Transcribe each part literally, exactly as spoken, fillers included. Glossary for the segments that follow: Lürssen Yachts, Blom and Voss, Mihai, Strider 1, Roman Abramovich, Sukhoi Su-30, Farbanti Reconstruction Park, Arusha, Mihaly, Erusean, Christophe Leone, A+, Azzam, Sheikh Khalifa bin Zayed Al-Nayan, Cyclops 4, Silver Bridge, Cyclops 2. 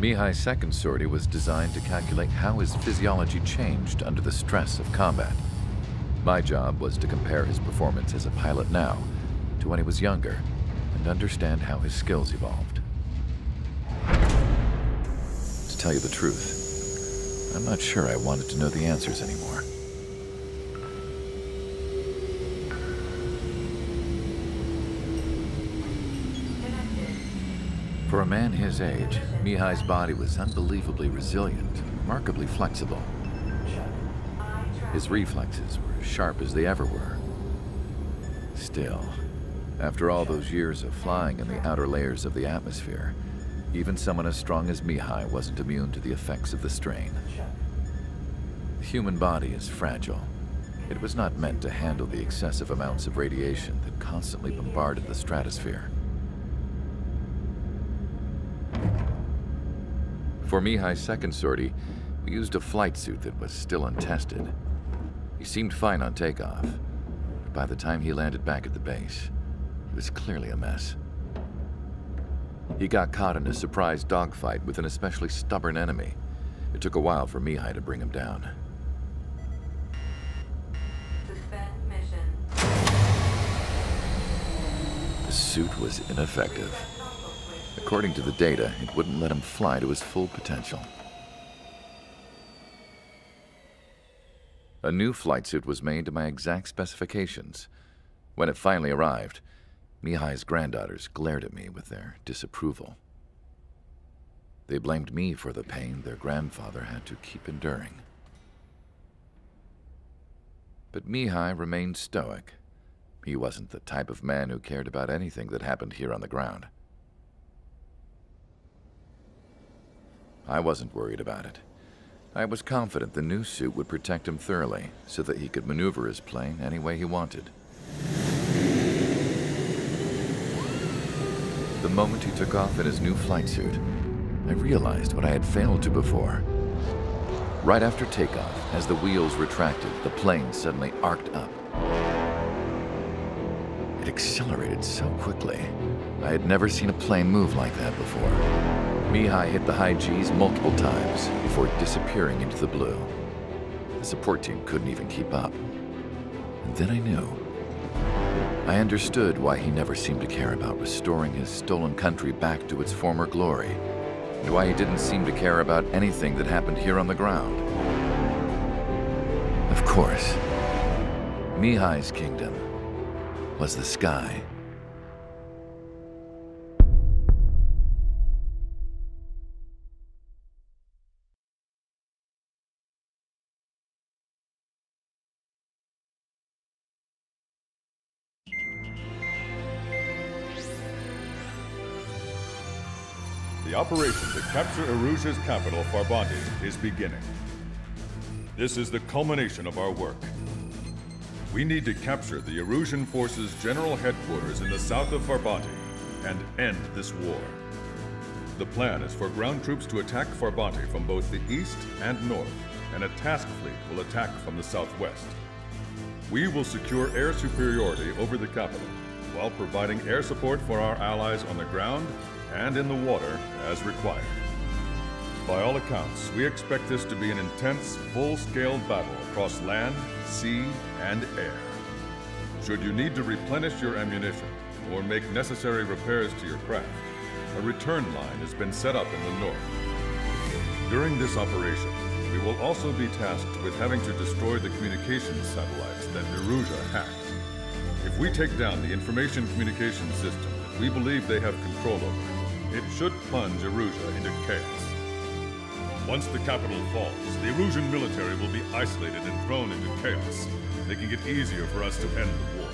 Mihai's second sortie was designed to calculate how his physiology changed under the stress of combat. My job was to compare his performance as a pilot now to when he was younger and understand how his skills evolved. To tell you the truth, I'm not sure I wanted to know the answers anymore. For a man his age, Mihai's body was unbelievably resilient, remarkably flexible. His reflexes were as sharp as they ever were. Still, after all those years of flying in the outer layers of the atmosphere, even someone as strong as Mihai wasn't immune to the effects of the strain. The human body is fragile. It was not meant to handle the excessive amounts of radiation that constantly bombarded the stratosphere. For Mihai's second sortie, we used a flight suit that was still untested. He seemed fine on takeoff, but by the time he landed back at the base, he was clearly a mess. He got caught in a surprise dogfight with an especially stubborn enemy. It took a while for Mihai to bring him down. Suspend mission. The suit was ineffective. According to the data, it wouldn't let him fly to his full potential. A new flight suit was made to my exact specifications. When it finally arrived, Mihai's granddaughters glared at me with their disapproval. They blamed me for the pain their grandfather had to keep enduring. But Mihai remained stoic. He wasn't the type of man who cared about anything that happened here on the ground. I wasn't worried about it. I was confident the new suit would protect him thoroughly so that he could maneuver his plane any way he wanted. The moment he took off in his new flight suit, I realized what I had failed to before. Right after takeoff, as the wheels retracted, the plane suddenly arced up. It accelerated so quickly. I had never seen a plane move like that before. Mihai hit the high G's multiple times before disappearing into the blue. The support team couldn't even keep up. And then I knew. I understood why he never seemed to care about restoring his stolen country back to its former glory, and why he didn't seem to care about anything that happened here on the ground. Of course, Mihai's kingdom was the sky. Operation to capture Arusha's capital, Farbanti, is beginning. This is the culmination of our work. We need to capture the Erusean forces' general headquarters in the south of Farbanti and end this war. The plan is for ground troops to attack Farbanti from both the east and north, and a task fleet will attack from the southwest. We will secure air superiority over the capital, while providing air support for our allies on the ground and in the water as required. By all accounts, we expect this to be an intense, full-scale battle across land, sea, and air. Should you need to replenish your ammunition or make necessary repairs to your craft, a return line has been set up in the north. During this operation, we will also be tasked with having to destroy the communications satellites that Arusha hacked. If we take down the information communication system that we believe they have control over, it should plunge Arusha into chaos. Once the capital falls, the Erusean military will be isolated and thrown into chaos, making it easier for us to end the war.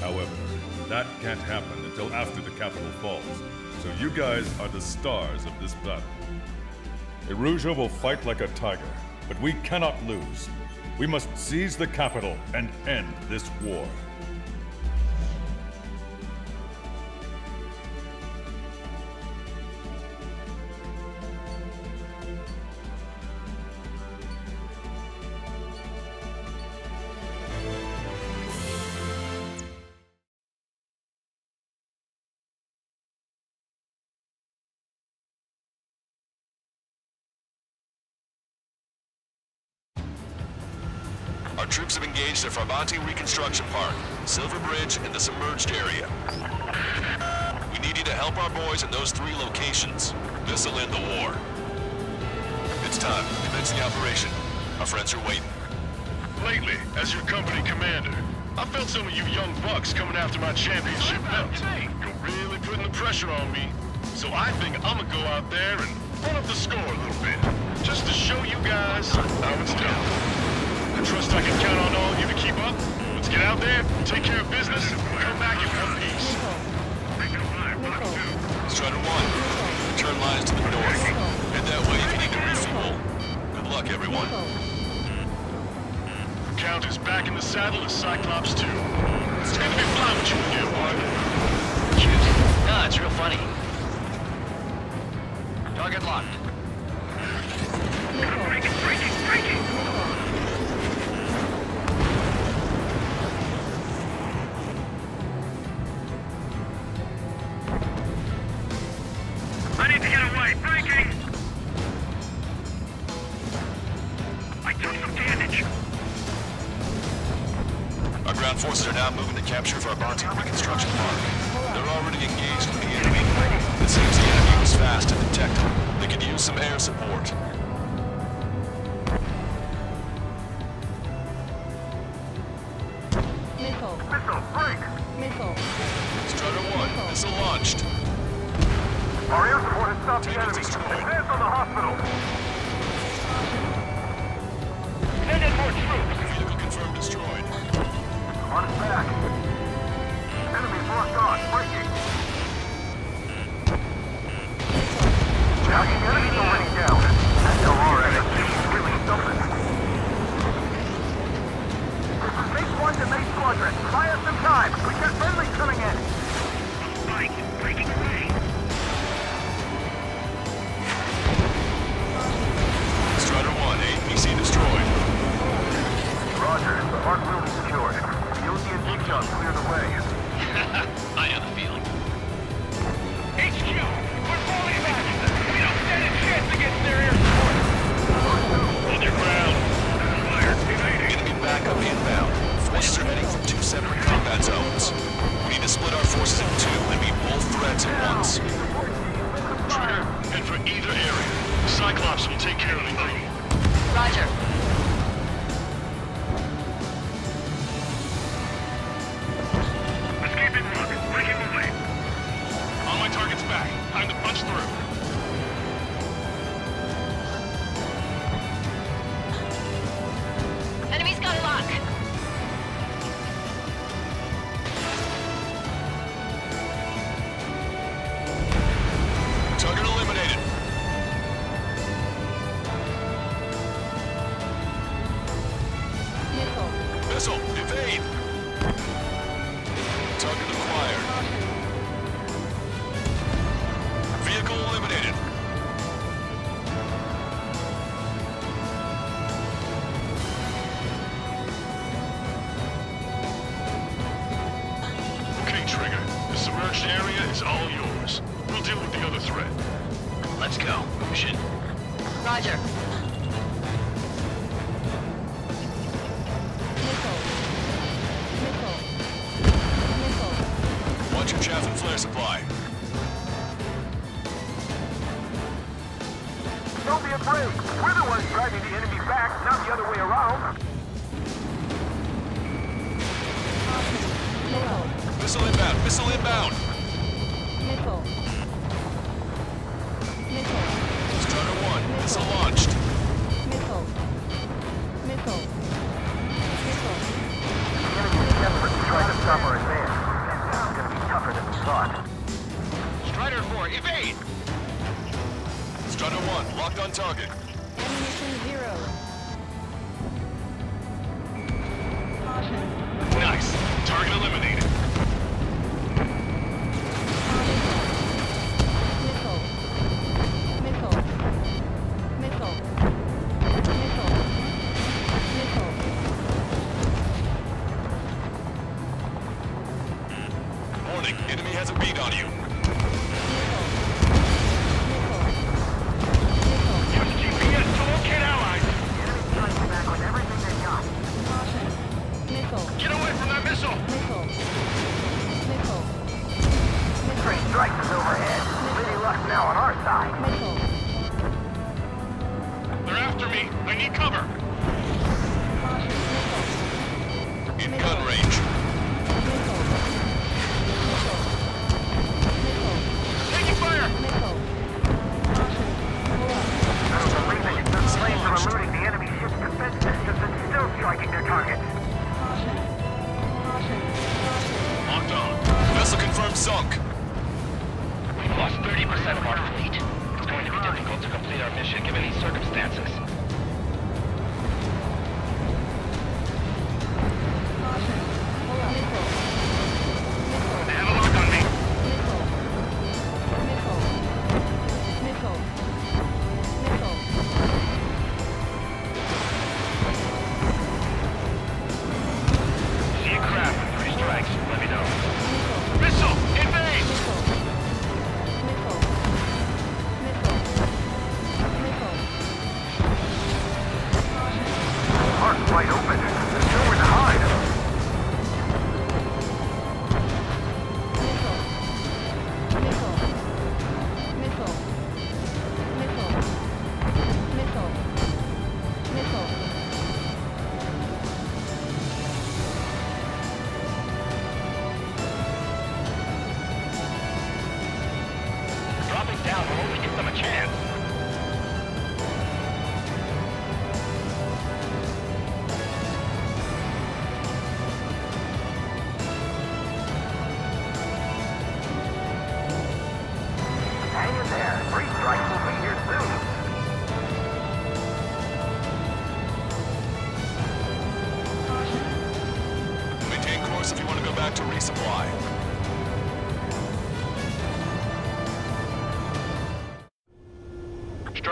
However, that can't happen until after the capital falls, so you guys are the stars of this battle. Arusha will fight like a tiger, but we cannot lose. We must seize the capital and end this war. Our troops have engaged the Farbanti Reconstruction Park, Silver Bridge, and the submerged area. We need you to help our boys in those three locations. This'll end the war. It's time. Commence the operation. Our friends are waiting. Lately, as your company commander, I felt some of you young bucks coming after my championship belt. You're really putting the pressure on me. So I think I'm gonna go out there and run up the score a little bit. Just to show you guys how it's done. I trust I can count on all of you to keep up. Let's get out there, take care of business, and we'll come back in one piece. Strider one, return lines to the north. Head that way if you need to refuel. Good luck, everyone. Count is back in the saddle as Cyclops two. It's gonna be fun with you, dear boy. Cute. Nah, it's real funny. Target locked. Break it, break it, break it! I need to get away. Breaking! I took some damage. Our ground forces are now moving to capture Farbanti Reconstruction Park. They're already engaged with the enemy. It seems the enemy was fast and detected. They could use some air support. Missile. Missile, break! Missile. Strider one, missile, missile launched. Our air support has stopped the enemy. Destroyed. Advance on the hospital. Send in more troops. Vehicle confirmed destroyed. On its back. Enemy's locked on. Breaking. Jacking enemies already down. That's the raw energy. Really something. One to main squadron. Buy us some time. We got friendly coming in. Mike, breaking away. Strider one, A P C destroyed. Roger. The park will be secured. Yoshi and Jigsaw clear the way. I have a feeling. H Q, we're falling back. We don't stand a chance against their air support. Hold your ground. Fire, evading. Enemy backup inbound. Forces are heading from two separate combat zones. We need to split our forces in two and meet both threats at once. Trigger, head for either area. Cyclops will take care of anything. Roger. Escape in rock. Breaking away. On my target's back. Time to punch through. Get out! Missile! Missile. Missile. Three strikes overhead. Pretty luck now on our side. Missile. They're after me. I need cover. Missile. In gun range. Missile. Missile. Missile. Taking fire! Missile. I don't believe it. The planes are eluding the enemy ship's defense systems and still striking their targets. Locked on. Vessel confirmed sunk. We've lost thirty percent of our fleet. It's going to be difficult to complete our mission given these circumstances.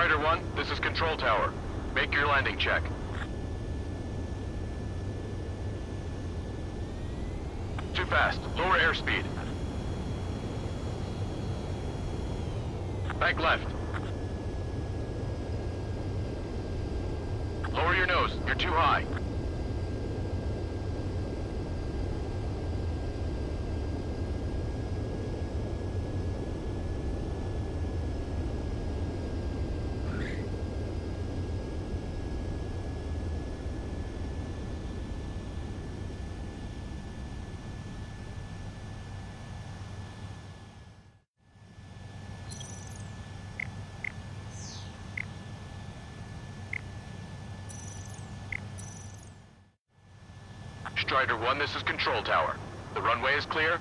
Strider one, this is Control Tower. Make your landing check. Too fast. Lower airspeed. Back left. Lower your nose. You're too high. Strider one, this is Control Tower. The runway is clear.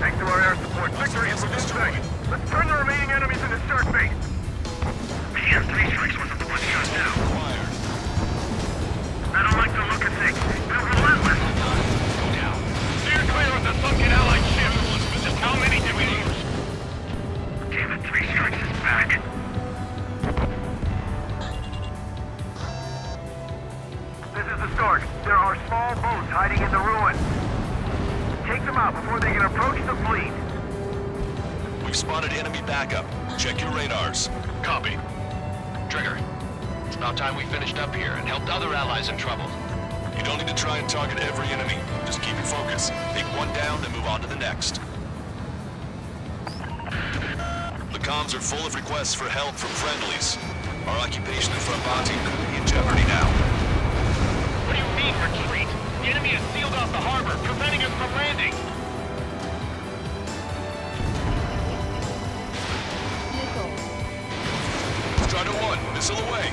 Back to our air support. out before they can approach the fleet. We've spotted enemy backup. Check your radars. Copy. Trigger. It's about time we finished up here and helped other allies in trouble. You don't need to try and target every enemy. Just keep your focus. Take one down and move on to the next. The comms are full of requests for help from friendlies. Our occupation in Farbanti could be in jeopardy now. What do you mean, retreat? The enemy has sealed off the harbor, preventing us from landing. Nickel. Strider one, missile away.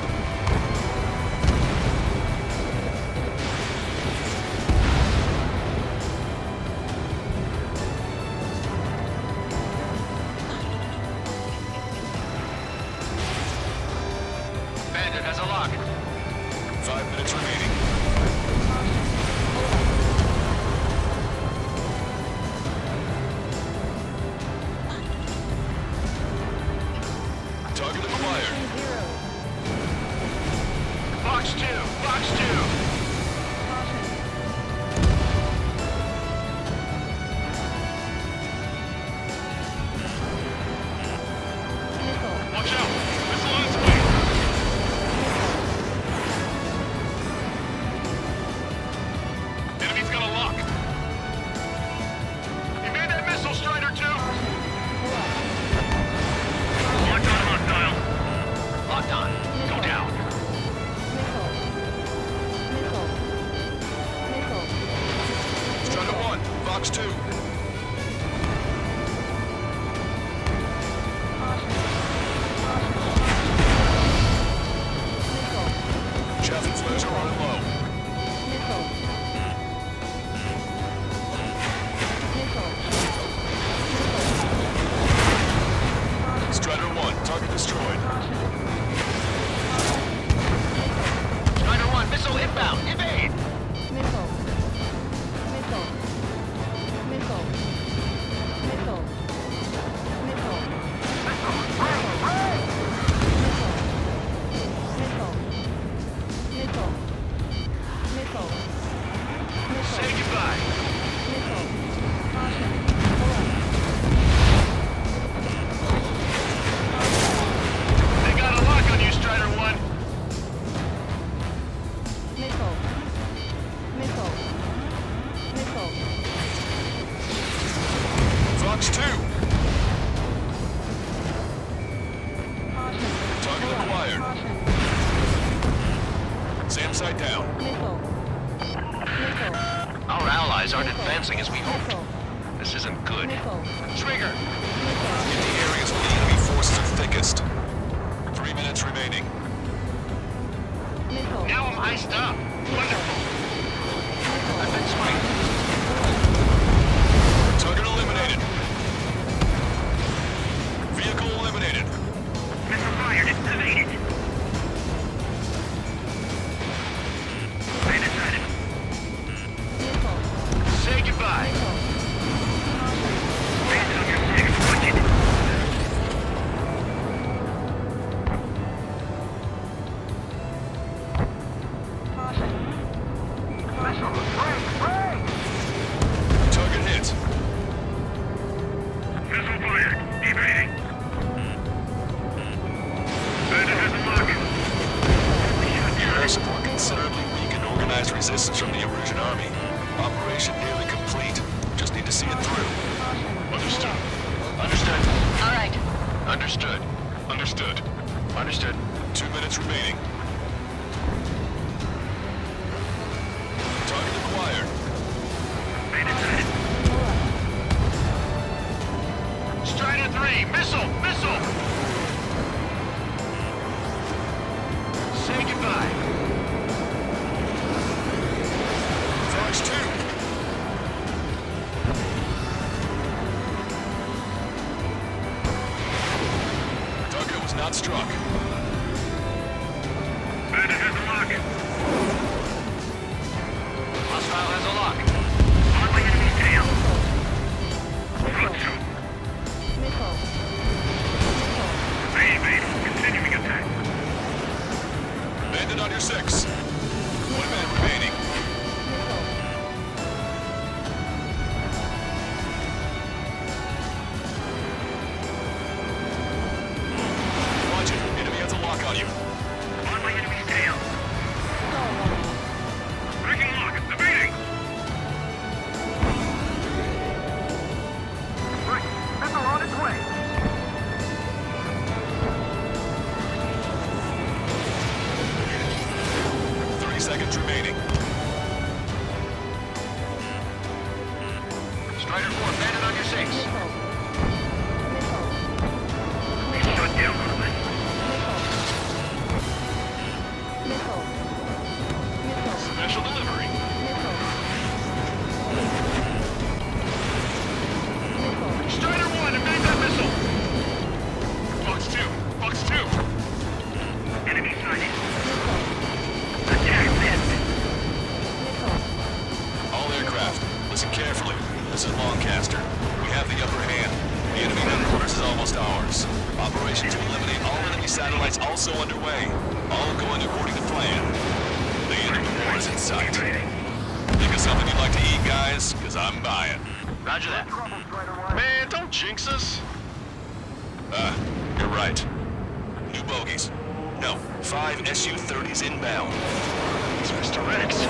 seconds remaining. Strider four, bandit on your six. Shut down, Mihaly. Special delivery. Strider one, evade that missile. Box two, box two. Enemy sighted. Listen carefully. This is Lancaster. We have the upper hand. The enemy headquarters is almost ours. Operation to eliminate all enemy satellites also underway. All going according to plan. The enemy war is in sight. Think of something you'd like to eat, guys, because I'm buying. Roger that. Man, don't jinx us. Uh, you're right. New bogeys. No, five S U thirties inbound. It's Mister Rex.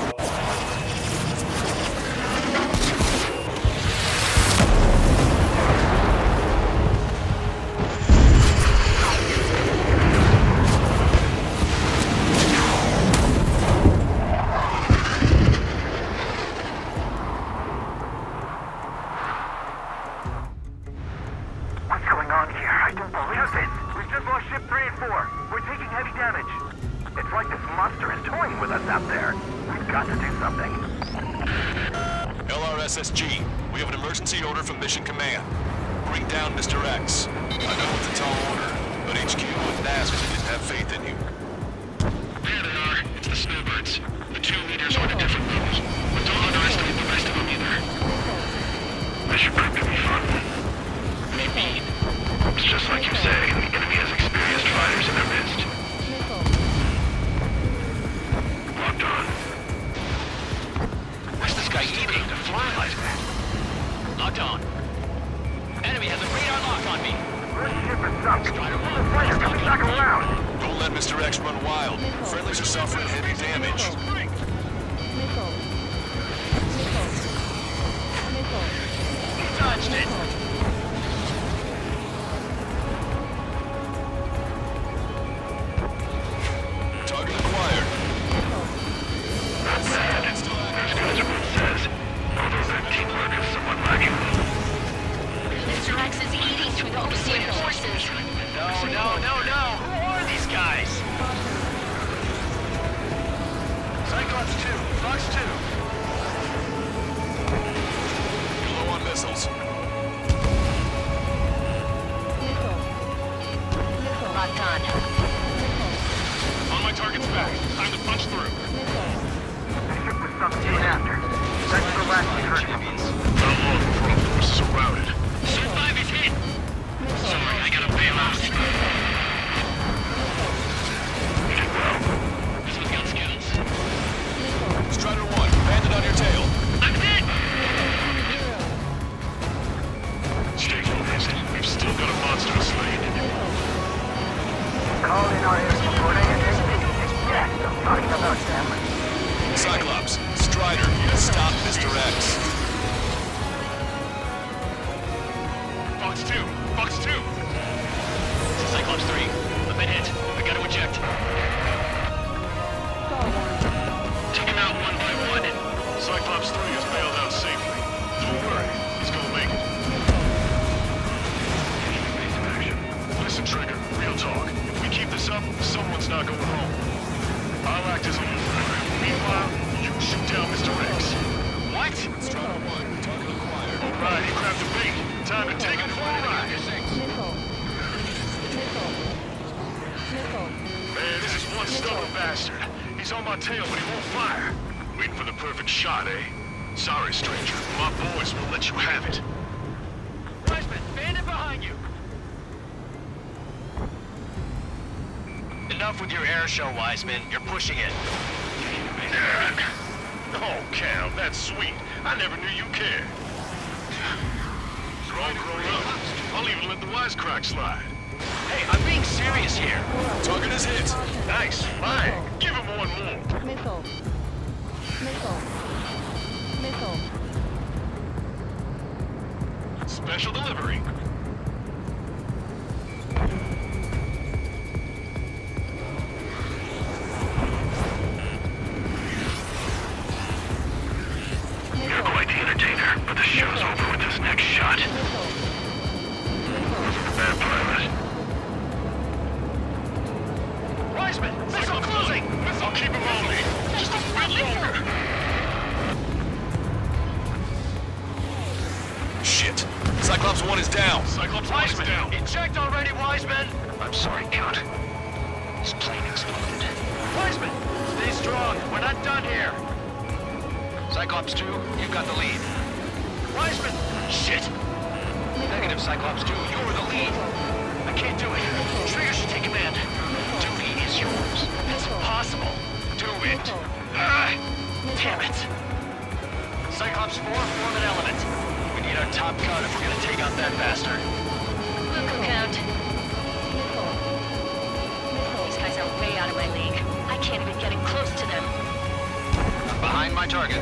Wiseman, you're pushing it. Oh, Cal, that's sweet. I never knew you cared. You're all grown up. I'll even let the wisecrack slide. Hey, I'm being serious here. Target is hit. Nice. Flying. Give him one more. Missile. Missile. Missile. Special delivery. Wiseman! Eject already, Wiseman! I'm sorry, Count. This plane exploded. Wiseman! Stay strong! We're not done here! Cyclops two, you've got the lead. Wiseman! Shit! Negative, Cyclops two, you were the lead. I can't do it. Trigger should take command. Duty is yours. It's impossible. Do it. Ah, damn it. Cyclops four, form an element. We need our top gun if we're gonna take out that bastard. We'll go, Count. These guys are way out of my league. I can't even get in close to them. I'm behind my target.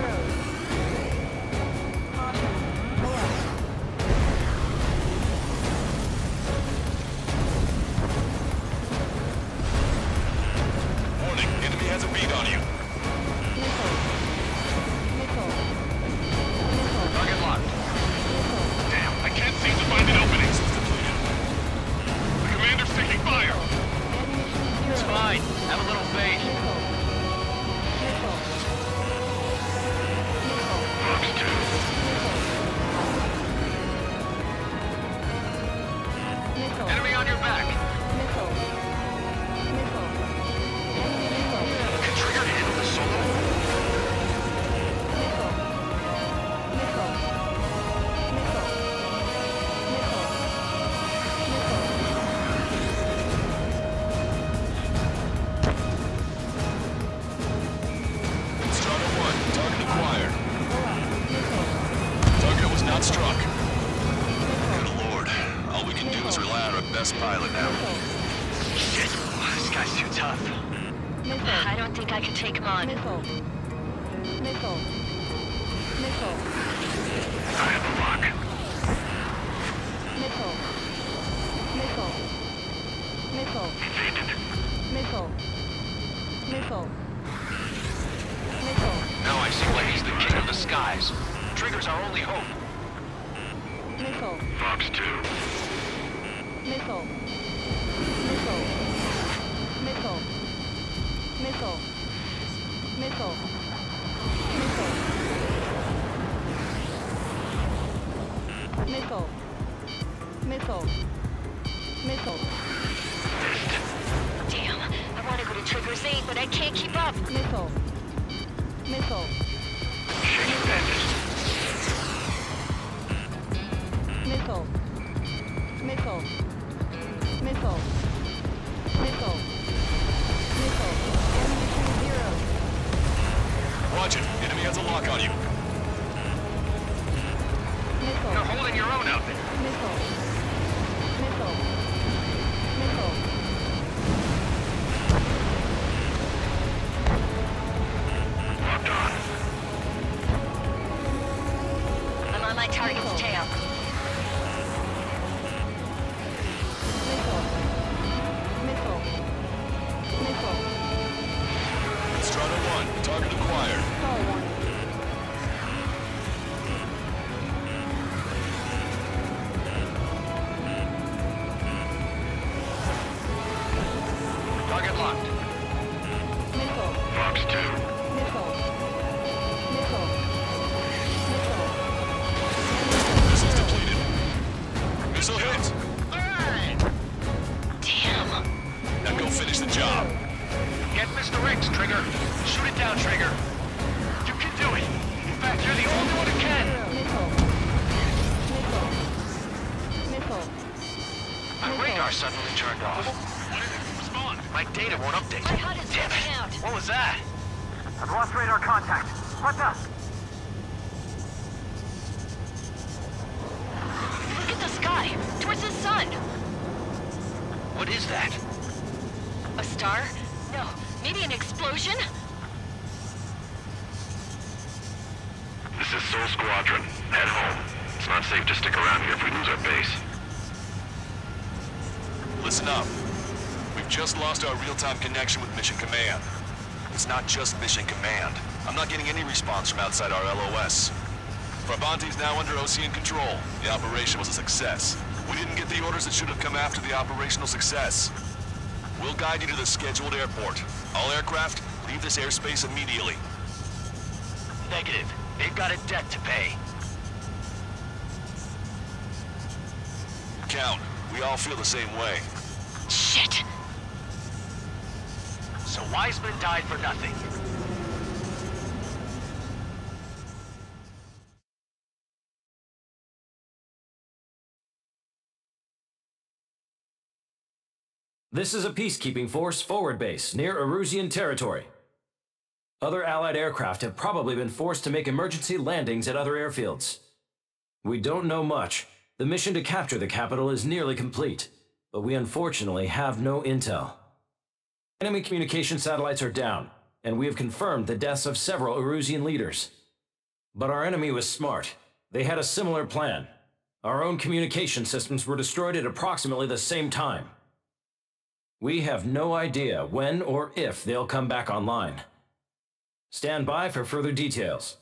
Connection with Mission Command. It's not just Mission Command. I'm not getting any response from outside our L O S. Farbanti's now under Erusean control. The operation was a success. We didn't get the orders that should have come after the operational success. We'll guide you to the scheduled airport. All aircraft, leave this airspace immediately. Negative. They've got a debt to pay. count. We all feel the same way. Shit! So Wiseman died for nothing. This is a peacekeeping force forward base, near Erusean territory. Other Allied aircraft have probably been forced to make emergency landings at other airfields. We don't know much. The mission to capture the capital is nearly complete, but we unfortunately have no intel. Enemy communication satellites are down, and we have confirmed the deaths of several Erusean leaders. But our enemy was smart. They had a similar plan. Our own communication systems were destroyed at approximately the same time. We have no idea when or if they'll come back online. Stand by for further details.